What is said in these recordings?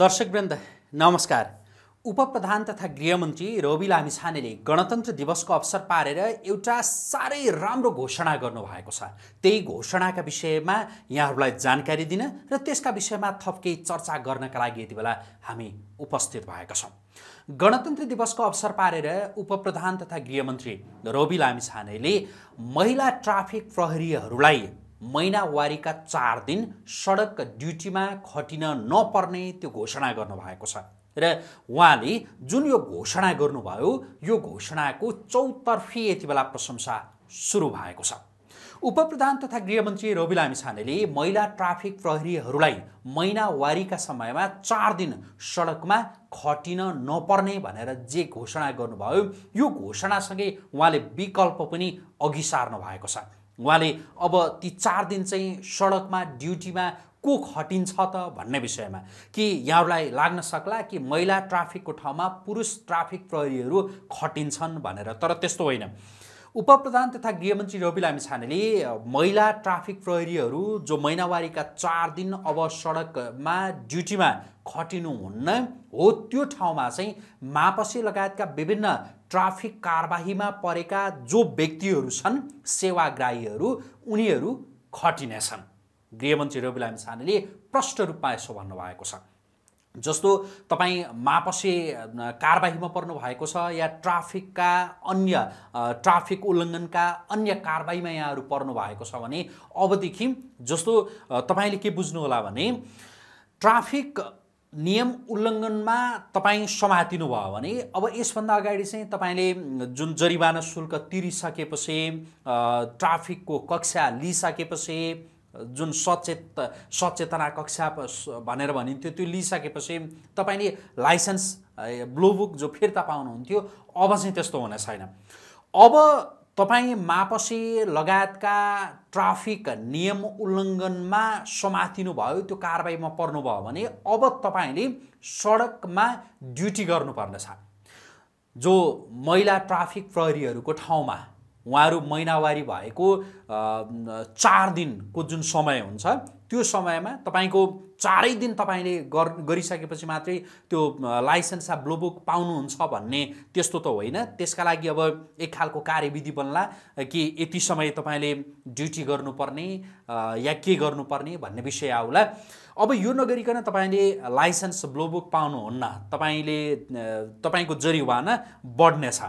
दर्शकवृन्द नमस्कार। उपप्रधान तथा गृहमन्त्री रवि लामिछानेले गणतन्त्र दिवसको अवसर पारेर एउटा सारै राम्रो घोषणा गर्नुभएको छ। त्यही घोषणाका विषयमा यहाँहरूलाई जानकारी दिन र त्यसका विषयमा थप केही चर्चा गर्नका लागि यति बेला हामी उपस्थित भएका छौँ। गणतन्त्र दिवसको अवसर पारेर उपप्रधान तथा गृहमन्त्री रवि लामिछानेले महिला ट्राफिक प्रहरीहरूलाई महिनावारीका 4 दिन सडक ड्युटीमा खटिन नपर्ने त्यो घोषणा गर्नुभएको छ र उहाँले जुन यो घोषणा गर्नुभयो यो घोषणाको चौतर्फी यति बेला प्रशंसा सुरु भएको छ। उपप्रधान तथा गृहमन्त्री रवि लामिछानेले महिला ट्राफिक प्रहरीहरूलाई महिनावारीका समयमा 4 दिन सडकमा खटिन नपर्ने भनेर जे घोषणा गर्नुभयो यो घोषणासँगै उहाँले विकल्प पनि अघि सार्नु भएको छ। उहाँले अब ती 4 दिन चाहिँ सडकमा ड्युटीमा को खटिन्छ त भन्ने विषयमा कि यहाँलाई लाग्न सक्ला कि महिला ट्राफिकको ठाउँमा पुरुष ट्राफिक प्रहरीहरू खटिन्छन् भनेर, तर त्यस्तो होइन। उपप्रधान तथा गृहमन्त्री रवि लामिछानेले महिला ट्राफिक प्रहरीहरू जो महिनावारीका 4 दिन अब सडकमा ड्युटीमा खटिनुहुन्न हो त्यो ठाउँमा चाहिँ मापसे लगायतका विभिन्न ट्राफिक कारबाहीमा परेका जो व्यक्तिहरू छन् सेवाग्राहीहरू उनीहरू खटिनेछन्। गृहमन्त्री रवि लामिछानेले प्रष्ट रूपमा यसो भन्नुभएको छ। जस्तो तपाईँ मापसे कारबाहीमा पर्नु भएको छ या ट्राफिकका अन्य ट्राफिक उल्लङ्घनका अन्य कारबाहीमा यहाँहरू पर्नु भएको छ भने अबदेखि जस्तो तपाईँले के बुझ्नुहोला भने ट्राफिक नियम उल्लङ्घनमा तपाईँ समातिनु भयो भने अब यसभन्दा अगाडि चाहिँ तपाईले जुन जरिवाना शुल्क तिरिसकेपछि ट्राफिकको कक्षा लिइसकेपछि जुन सचेतना कक्षा भनेर भनिन्थ्यो त्यो लिइसकेपछि तपाईले लाइसेन्स ब्लू बुक जो फिर्ता पाउनुहुन्थ्यो अब चाहिँ त्यस्तो हुन छैन। अब तपाईं मापसे लगायतका ट्राफिक नियम उल्लङ्घनमा समातिनु भयो त्यो कारबाहीमा पर्नु भयो भने अब तपाईले सडकमा ड्युटी गर्नुपर्ने छ। जो महिला ट्राफिक प्रहरीहरूको ठाउँमा उहाँहरू महिनावारी भएको 4 दिनको जुन समय हुन्छ त्यो समयमा तपाईको 4 दिन तपाईले गरिसकेपछि मात्रै त्यो लाइसेन्स या ब्लू बुक पाउनुहुन्छ भन्ने त्यस्तो त होइन। त्यसका लागि अब एक खालको कार्यविधि बन्ला कि यति समय तपाईले ड्युटी गर्नुपर्ने या के गर्नुपर्ने भन्ने विषय आउला। अब यो नगरिकन तपाईले लाइसेन्स ब्लू बुक पाउनुहुन्न, तपाईले तपाईको जरिवाना बढ्नेछ।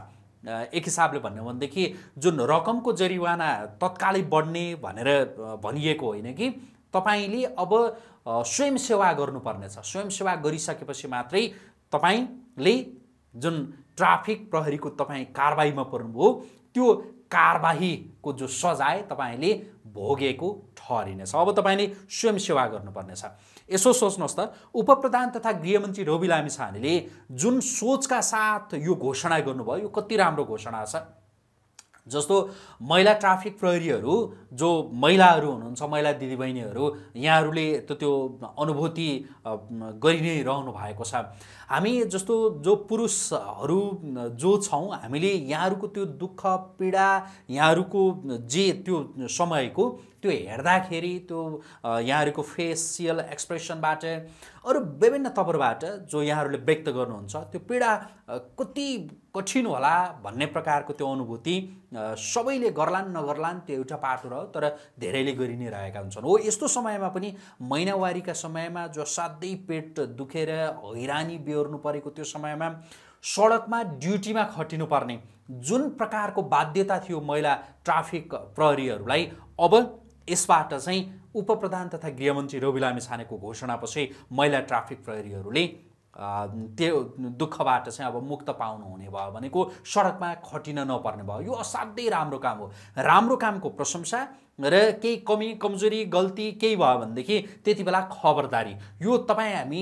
एक हिसाबले भन्ने हो भनेदेखि जुन रकमको जरिवाना तत्कालै बढ्ने भनेर भनिएको होइन कि तपाईले अब स्वयंसेवा गर्नुपर्नेछ। स्वयंसेवा गरिसकेपछि मात्रै तपाईले जुन ट्राफिक प्रहरीको तपाईँ कारबाहीमा पर्नुभयो त्यो कारबाहीको जो सजाय तपाईले भोगेको ठहरिनेछ। अब तपाईले स्वयंसेवा गर्नुपर्नेछ। यसो सोच्नुहोस् त, उपप्रधान तथा गृहमन्त्री रवि लामिछानेले जुन सोचका साथ यो घोषणा गर्नुभयो यो कति राम्रो घोषणा छ। जस्तो महिला ट्राफिक प्रहरीहरू जो महिलाहरू हुनुहुन्छ, महिला दिदीबहिनीहरू यहाँहरूले त्यो अनुभूति गरि नै रहनु भएको छ। हामी जस्तो जो पुरुषहरू जो छौँ हामीले यहाँहरूको त्यो दुःख पीडा यहाँहरूको जे त्यो समयको त्यो हेर्दाखेरि त्यो यहाँहरूको फेसियल एक्सप्रेसनबाट अरू विभिन्न तवरबाट जो यहाँहरूले व्यक्त गर्नुहुन्छ त्यो पीडा कति कठिन होला भन्ने प्रकारको त्यो अनुभूति सबैले गर्लान् नगर्लान् त्यो एउटा पाटो रह्यो, तर धेरैले गरि नै रहेका हुन्छन्। हो, यस्तो समयमा पनि महिनावारीका समयमा जो साध्यै पेट दुखेर हैरानी बेहोर्नु परेको त्यो समयमा सडकमा ड्युटीमा खटिनुपर्ने जुन प्रकारको बाध्यता थियो महिला ट्राफिक प्रहरीहरूलाई अब यसबाट चाहिँ उपप्रधान तथा गृहमन्त्री रवि लामिछानेको घोषणापछि महिला ट्राफिक प्रहरीहरूले त्यो दुःखबाट चाहिँ अब मुक्त पाउनुहुने भयो भनेको सडकमा खटिन नपर्ने भयो। यो असाध्यै राम्रो काम हो। राम्रो कामको प्रशंसा र केही कमी कमजोरी गल्ती केही भयो भनेदेखि त्यति बेला खबरदारी, यो तपाईँ हामी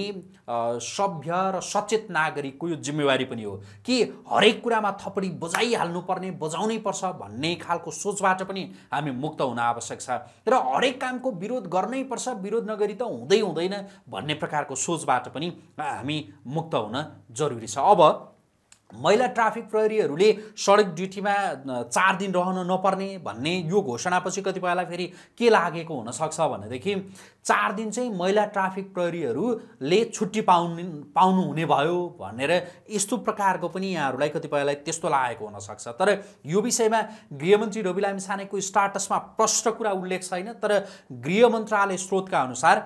सभ्य र सचेत नागरिकको यो जिम्मेवारी पनि हो कि हरेक कुरामा थपडी बजाइहाल्नुपर्ने बजाउनै पर्छ भन्ने खालको सोचबाट पनि हामी मुक्त हुन आवश्यक छ र हरेक कामको विरोध गर्नै पर्छ, विरोध नगरी त हुँदै हुँदैन भन्ने प्रकारको सोचबाट पनि हामी मुक्त हुन जरुरी छ। अब महिला ट्राफिक प्रहरीहरूले सडक ड्युटीमा 4 दिन रहन नपर्ने भन्ने यो घोषणापछि कतिपयलाई फेरि के लागेको हुन सक्छ भनेदेखि 4 दिन चाहिँ महिला ट्राफिक प्रहरीहरूले छुट्टी पाउनु हुने भयो भनेर यस्तो प्रकारको पनि यहाँहरूलाई कतिपयलाई त्यस्तो लागेको हुन सक्छ। तर यो विषयमा गृहमन्त्री रवि लामिछानेको स्टाटसमा प्रष्ट कुरा उल्लेख छैन, तर गृह मन्त्रालय स्रोतका अनुसार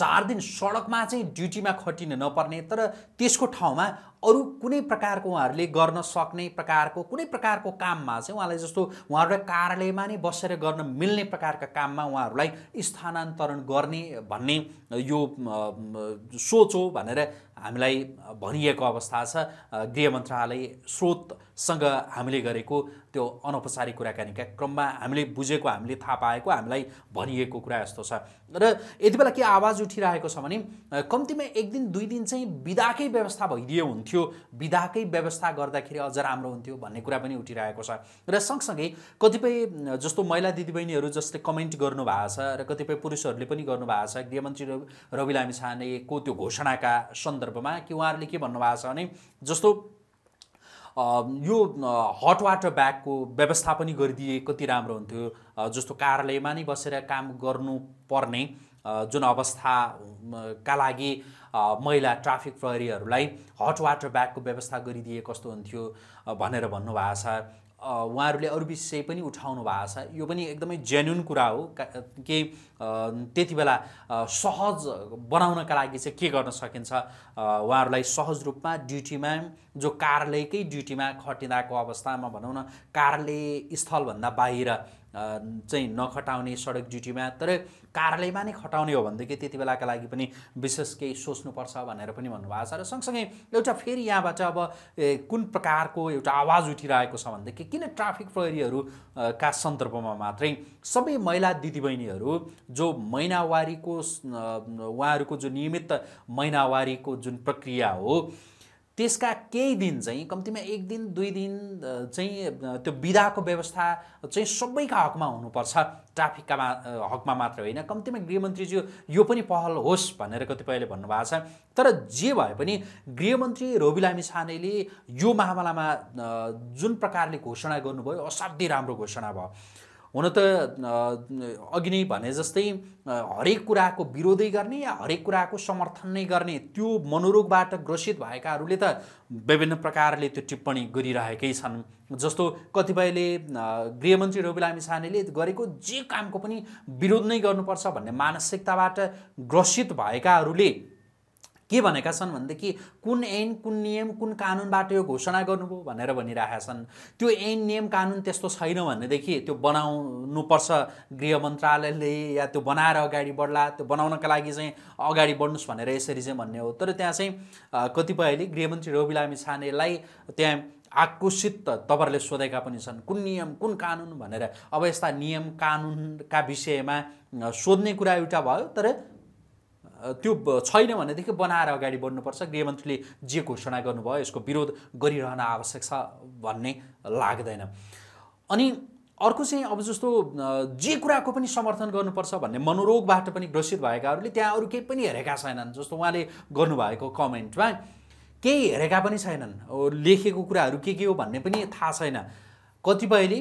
4 दिन सडकमा चाहिँ ड्युटीमा खटिन नपर्ने तर त्यसको ठाउँमा अरु कुनै प्रकारको उहाँहरूले गर्न सक्ने प्रकारको कुनै प्रकारको काममा चाहिँ उहाँलाई जस्तो उहाँहरूको कार्यालयमा नै बसेर गर्न मिल्ने प्रकारका काममा उहाँहरूलाई स्थानान्तरण गर्ने भन्ने यो सोच हो भनेर हामीलाई भनिएको अवस्था छ। गृह मन्त्रालय स्रोतसँग हामीले गरेको त्यो अनौपचारिक कुराकानीका क्रममा हामीले बुझेको हामीले थाहा पाएको हामीलाई भनिएको कुरा यस्तो छ। र यति बेला के आवाज उठिरहेको छ भने कम्तीमा 1 दिन 2 दिन चाहिँ बिदाकै व्यवस्था भइदियो हुन्थ्यो, बिदाकै व्यवस्था गर्दाखेरि अझ राम्रो हुन्थ्यो भन्ने कुरा पनि उठिरहेको छ। र सँगसँगै कतिपय जस्तो महिला दिदीबहिनीहरू जसले कमेन्ट गर्नुभएको छ र कतिपय पुरुषहरूले पनि गर्नुभएको छ गृहमन्त्री रवि लामिछानेको त्यो घोषणाका सन्दर्भमा कि उहाँहरूले के भन्नुभएको छ भने जस्तो यो हट वाटर ब्यागको व्यवस्था पनि गरिदिए कति राम्रो हुन्थ्यो, जस्तो कार्यालयमा नै बसेर काम गर्नुपर्ने जुन अवस्था का लागि महिला ट्राफिक प्रहरीहरूलाई हट वाटर ब्यागको व्यवस्था गरिदिए कस्तो हुन्थ्यो भनेर भन्नुभएको छ। उहाँहरूले अरू विषय पनि उठाउनु भएको छ, यो पनि एकदमै जेन्युन कुरा हो कि त्यति बेला सहज बनाउनका लागि चाहिँ के गर्न सकिन्छ, उहाँहरूलाई सहज रूपमा ड्युटीमा जो कार्यालयकै ड्युटीमा खटिँदाको अवस्थामा भनौँ न कार्यालय स्थलभन्दा बाहिर चाहिँ नखटाउने सडक ड्युटीमा तर कार्यालयमा नै खटाउने हो भनेदेखि त्यति बेलाका लागि पनि विशेष केही सोच्नुपर्छ भनेर पनि भन्नुभएको छ। र सँगसँगै एउटा फेरि यहाँबाट अब कुन प्रकारको एउटा आवाज उठिरहेको छ भनेदेखि किन ट्राफिक प्रहरीहरूका सन्दर्भमा मात्रै सबै महिला दिदीबहिनीहरू जो महिनावारीको उहाँहरूको जो नियमित महिनावारीको जुन प्रक्रिया हो त्यसका केही दिन चाहिँ कम्तीमा 1 दिन 2 दिन चाहिँ त्यो बिदाको व्यवस्था चाहिँ सबैका हकमा हुनुपर्छ, ट्राफिकका हकमा मात्र होइन। कम्तीमा गृहमन्त्रीज्यू यो पनि पहल होस् भनेर कतिपयले भन्नुभएको छ। तर जे भए पनि गृहमन्त्री रवि लामिछानेले यो मामलामा जुन प्रकारले घोषणा गर्नुभयो असाध्यै राम्रो घोषणा भयो। हुन त अघि नै भने जस्तै हरेक कुराको विरोधै गर्ने या हरेक कुराको समर्थन नै गर्ने त्यो मनोरोगबाट ग्रसित भएकाहरूले त विभिन्न प्रकारले त्यो टिप्पणी गरिरहेकै छन्। जस्तो कतिपयले गृहमन्त्री रवि लामिछानेले गरेको जे कामको पनि विरोध नै गर्नुपर्छ भन्ने मानसिकताबाट ग्रसित भएकाहरूले के भनेका छन् भनेदेखि कुन ऐन कुन नियम कुन कानुनबाट यो घोषणा गर्नुभयो भनेर भनिरहेका छन्। त्यो ऐन नियम कानुन त्यस्तो छैन भनेदेखि त्यो बनाउनुपर्छ गृह मन्त्रालयले या त्यो बनाएर अगाडि बढ्ला, त्यो बनाउनका लागि चाहिँ अगाडि बढ्नुहोस् भनेर यसरी चाहिँ भन्ने हो। तर त्यहाँ चाहिँ कतिपयले गृहमन्त्री रवि लामिछानेलाई त्यहाँ आक्रोशित तपाईँहरूले सोधेका पनि छन् कुन नियम कुन कानुन भनेर। अब यस्ता नियम कानुनका विषयमा सोध्ने कुरा एउटा भयो, तर त्यो छैन भनेदेखि बनाएर अगाडि बढ्नुपर्छ गृहमन्त्रीले जे घोषणा गर्नुभयो यसको विरोध गरिरहन आवश्यक छ भन्ने लाग्दैन। अनि अर्को चाहिँ अब जस्तो जे कुराको पनि समर्थन गर्नुपर्छ भन्ने मनोरोगबाट पनि ग्रसित भएकाहरूले त्यहाँ अरू केही पनि हेरेका छैनन्। जस्तो उहाँले गर्नुभएको कमेन्टमा केही हेरेका पनि छैनन्, लेखेको कुराहरू के हो भन्ने पनि थाहा छैन। कतिपयले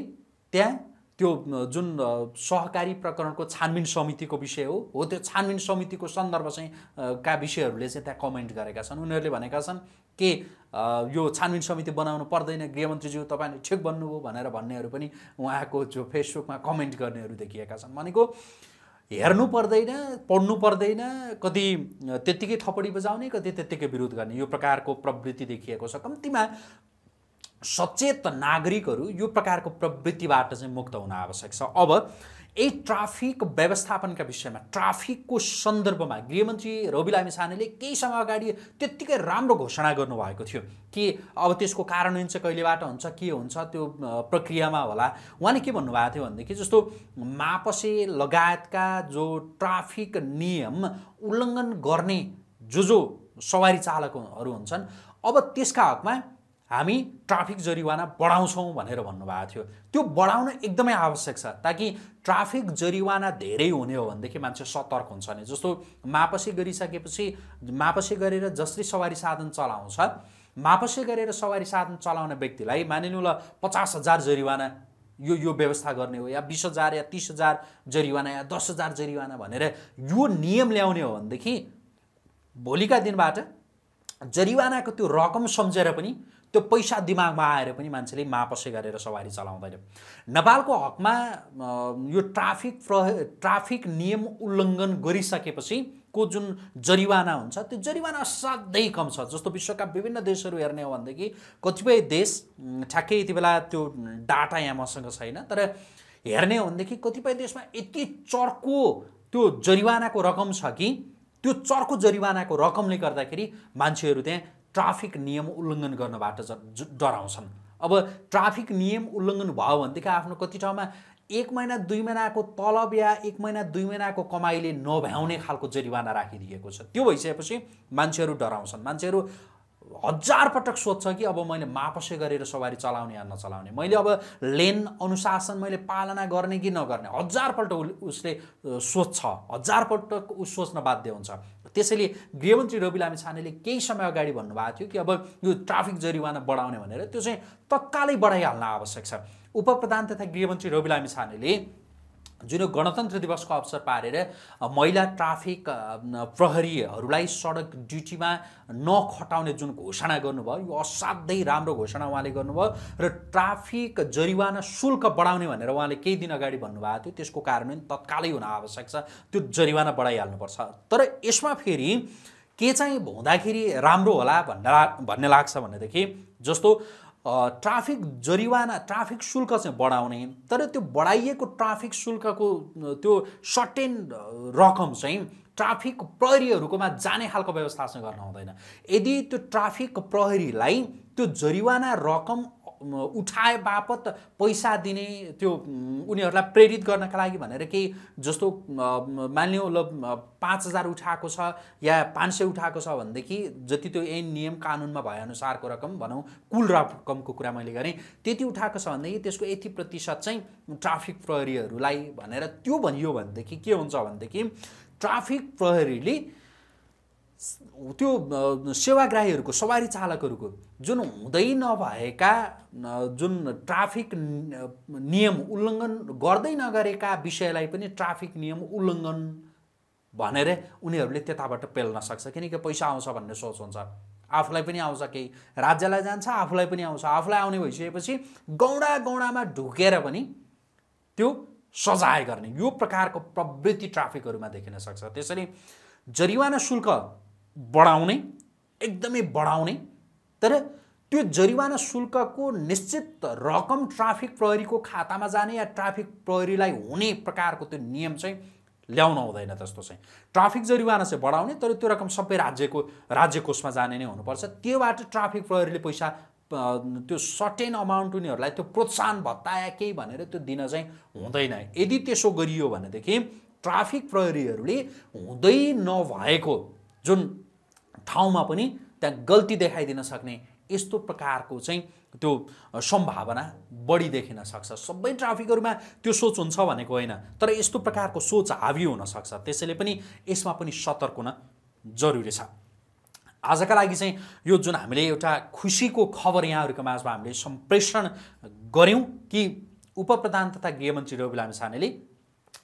त्यहाँ त्यो जुन सहकारी प्रकरणको छानबिन समितिको विषय हो त्यो छानबिन समितिको सन्दर्भ चाहिँ का विषयहरूले चाहिँ त्यहाँ कमेन्ट गरेका छन्। उनीहरूले भनेका छन् के यो छानबिन समिति बनाउनु पर्दैन गृहमन्त्रीज्यू तपाईँले ठिक भन्नुभयो भनेर भन्नेहरू पनि उहाँको जो फेसबुकमा कमेन्ट गर्नेहरू देखिएका छन्। भनेको हेर्नु पर्दैन, पढ्नु पर्दैन, कति त्यत्तिकै थपडी बजाउने कति त्यत्तिकै विरोध गर्ने यो प्रकारको प्रवृत्ति देखिएको छ। कम्तीमा सचेत नागरिकहरू यो प्रकारको प्रवृत्तिबाट चाहिँ मुक्त हुन आवश्यक छ। अब यही ट्राफिक व्यवस्थापनका विषयमा ट्राफिकको सन्दर्भमा गृहमन्त्री रवि लामिछानेले केही समय अगाडि त्यत्तिकै राम्रो घोषणा गर्नुभएको थियो कि अब त्यसको कार्यान्वयन चाहिँ कहिलेबाट हुन्छ के हुन्छ त्यो प्रक्रियामा होला। उहाँले के भन्नुभएको थियो भनेदेखि जस्तो मापसे लगायतका जो ट्राफिक नियम उल्लङ्घन गर्ने जो जो सवारी चालकहरू हुन्छन् अब त्यसका हकमा हामी ट्राफिक जरिवाना बढाउँछौँ भनेर भन्नुभएको थियो। त्यो बढाउन एकदमै आवश्यक छ ताकि ट्राफिक जरिवाना धेरै हुने हो भनेदेखि मान्छे सतर्क हुन्छ नि। जस्तो मापसी गरिसकेपछि मापसी गरेर जसरी सवारी साधन चलाउँछ मापसे गरेर सवारी साधन चलाउने व्यक्तिलाई मानिनु ल 50,000 जरिवाना यो व्यवस्था गर्ने हो या 20,000 या 30,000 जरिवाना या 10,000 जरिवाना भनेर यो नियम ल्याउने हो भनेदेखि भोलिका दिनबाट जरिवानाको त्यो रकम सम्झेर पनि त्यो पैसा दिमागमा आएर पनि मान्छेले मापसे गरेर सवारी चलाउँदैन। नेपालको हकमा यो ट्राफिक नियम उल्लङ्घन गरिसकेपछि को जुन जरिवाना हुन्छ त्यो जरिवाना साध्यै कम छ। जस्तो विश्वका विभिन्न देशहरू हेर्ने हो भनेदेखि कतिपय देश ठ्याक्कै यति बेला त्यो डाटा यहाँ मसँग छैन, तर हेर्ने हो भनेदेखि कतिपय देशमा यति चर्को त्यो जरिवानाको रकम छ कि त्यो चर्को जरिवानाको रकमले गर्दाखेरि मान्छेहरू त्यहाँ ट्राफिक नियम उल्लङ्घन गर्नबाट डराउँछन्। अब ट्राफिक नियम उल्लङ्घन भयो भनेदेखि आफ्नो कति ठाउँमा 1 महिना 2 महिनाको तलब या 1 महिना 2 महिनाको कमाईले नभ्याउने खालको जरिवाना राखिदिएको छ। त्यो भइसकेपछि मान्छेहरू डराउँछन्। मान्छेहरू 1000 पटक सोध्छ कि अब मैले मापसे गरेर सवारी चलाउने या नचलाउने, मैले अब लेन अनुशासन मैले पालना गर्ने कि नगर्ने, 1000 पल्ट उसले सोध्छ, 1000 पटक उ सोच्न बाध्य हुन्छ। त्यसैले गृहमन्त्री रवि लामिछानेले केही समय अगाडि भन्नुभएको थियो कि अब यो ट्राफिक जरिवाना बढाउने भनेर, त्यो चाहिँ तत्कालै बढाइहाल्न आवश्यक छ। उपप्रधान तथा गृहमन्त्री रवि लामिछानेले जुन गणतन्त्र दिवसको अवसर पारेर महिला ट्राफिक प्रहरीहरूलाई सडक ड्युटीमा नखटाउने जुन घोषणा गर्नुभयो यो असाध्यै राम्रो घोषणा उहाँले गर्नुभयो र ट्राफिक जरिवाना शुल्क बढाउने भनेर उहाँले केही दिन अगाडि भन्नुभएको थियो। त्यसको कार्यान्वयन तत्कालै हुन आवश्यक छ, त्यो जरिवाना बढाइहाल्नुपर्छ। तर यसमा फेरि के चाहिँ हुँदाखेरि राम्रो होला भन्ने लाग्छ भनेदेखि जस्तो ट्राफिक जरिवाना ट्राफिक शुल्क चाहिँ बढाउने, तर त्यो बढाइएको ट्राफिक शुल्कको त्यो सर्टेन रकम चाहिँ ट्राफिक प्रहरीहरूकोमा जाने खालको व्यवस्था चाहिँ गर्न हुँदैन। यदि त्यो ट्राफिक प्रहरीलाई त्यो जरिवाना रकम उठाए बापत पैसा दिने त्यो उनीहरूलाई प्रेरित गर्नका लागि भनेर केही जस्तो मान्यो ल 5000 उठाएको छ या 500 उठाएको छ भनेदेखि जति त्यो ऐन नियम कानुनमा भएअनुसारको रकम भनौँ कुल रकमको कुरा मैले गरेँ त्यति उठाएको छ भनेदेखि त्यसको यति प्रतिशत चाहिँ ट्राफिक प्रहरीहरूलाई भनेर त्यो भनियो भनेदेखि के हुन्छ भनेदेखि ट्राफिक प्रहरीले त्यो सेवाग्राहीहरूको सवारी चालकहरूको जुन हुँदै नभएका जुन ट्राफिक नियम उल्लङ्घन गर्दै नगरेका विषयलाई पनि ट्राफिक नियम उल्लङ्घन भनेर उनीहरूले त्यताबाट पेल्न सक्छ। किनकि पैसा आउँछ भन्ने सोच हुन्छ, आफूलाई पनि आउँछ, केही राज्यलाई जान्छ, आफूलाई पनि आउँछ। आफूलाई आउने भइसकेपछि गौँडामा ढुकेर पनि त्यो सजाय गर्ने यो प्रकारको प्रवृत्ति ट्राफिकहरूमा देखिन सक्छ। त्यसैले जरिवाना शुल्क बढाउने एकदमै बढाउने, तर त्यो जरिवाना शुल्कको निश्चित रकम ट्राफिक प्रहरीको खातामा जाने या ट्राफिक प्रहरीलाई हुने प्रकारको त्यो नियम चाहिँ ल्याउन हुँदैन। त्यस्तो चाहिँ ट्राफिक जरिवाना चाहिँ बढाउने, तर त्यो रकम सबै राज्यकोषमा जाने नै हुनुपर्छ। त्योबाट ट्राफिक प्रहरीले पैसा त्यो सर्टेन अमाउन्ट उनीहरूलाई त्यो प्रोत्साहन भत्ता या केही भनेर त्यो दिन चाहिँ हुँदैन। यदि त्यसो गरियो भनेदेखि ट्राफिक प्रहरीहरूले हुँदै नभएको जुन ठाउँमा पनि त्यहाँ गल्ती देखाइदिन सक्ने यस्तो प्रकारको चाहिँ त्यो सम्भावना बढी देखिन सक्छ। सबै ट्राफिकहरूमा त्यो सोच हुन्छ भनेको होइन, तर यस्तो प्रकारको सोच हावी हुन सक्छ। त्यसैले पनि यसमा पनि सतर्क हुन जरुरी छ। आजका लागि चाहिँ यो जुन हामीले एउटा खुसीको खबर यहाँहरूको माझमा हामीले सम्प्रेषण गऱ्यौँ कि उपप्रधान तथा गृहमन्त्री रवि लामिछानेले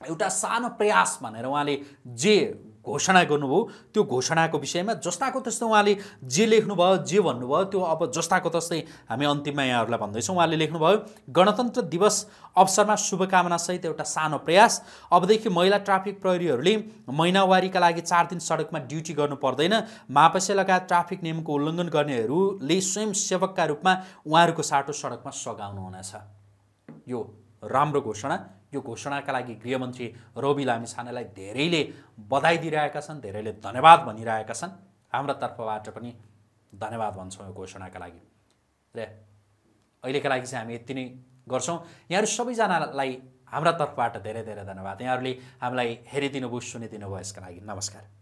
एउटा सानो प्रयास भनेर उहाँले जे घोषणा गर्नुभयो त्यो घोषणाको विषयमा जस्ताको त्यस्तै उहाँले जे लेख्नुभयो जे भन्नुभयो त्यो अब जस्ताको त्यस्तै हामी अन्तिममा यहाँहरूलाई भन्दैछौँ। उहाँले लेख्नुभयो गणतन्त्र दिवस अवसरमा शुभकामनासहित एउटा सानो प्रयास। अबदेखि महिला ट्राफिक प्रहरीहरूले महिनावारीका लागि 4 दिन सडकमा ड्युटी गर्नु पर्दैन। मापसे लगायत ट्राफिक नियमको उल्लङ्घन गर्नेहरूले स्वयंसेवकका रूपमा उहाँहरूको साटो सडकमा सघाउनुहुनेछ। यो राम्रो घोषणा, यो घोषणाका लागि गृहमन्त्री रवि लामिछानेलाई धेरैले बधाई दिइरहेका छन्, धेरैले धन्यवाद भनिरहेका छन्। हाम्रो तर्फबाट पनि धन्यवाद भन्छौँ यो घोषणाका लागि। र अहिलेका लागि चाहिँ हामी यति नै गर्छौँ। यहाँहरू सबैजनालाई हाम्रो तर्फबाट धेरै धेरै धन्यवाद। यहाँहरूले हामीलाई हेरिदिनु भयो, सुनिदिनु भयो, यसका लागि नमस्कार।